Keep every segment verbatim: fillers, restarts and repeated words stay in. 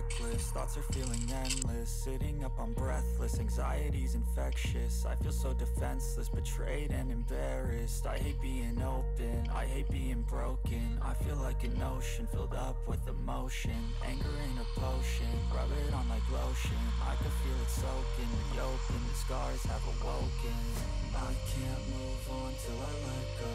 reckless, thoughts are feeling endless. Sitting up, I'm breathless, anxiety's infectious. I feel so defenseless, betrayed and embarrassed. I hate being open, I hate being broken. I feel like an ocean, filled up with emotion. Anger ain't a potion, rub it on like lotion. I can feel it soaking, reopen, the scars have awoken. I can't move on till I let go.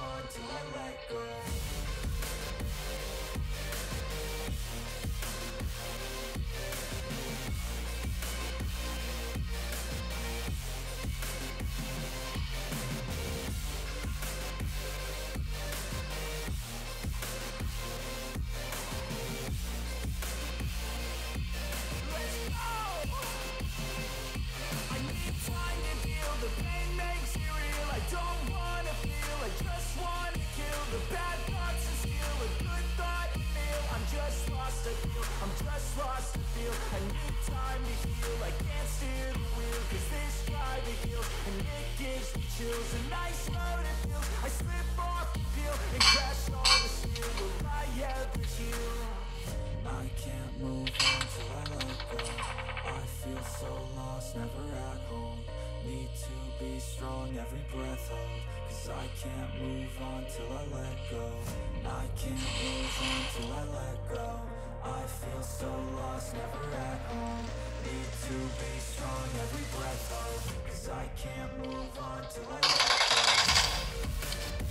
on till I let go. I can't move on till I let go.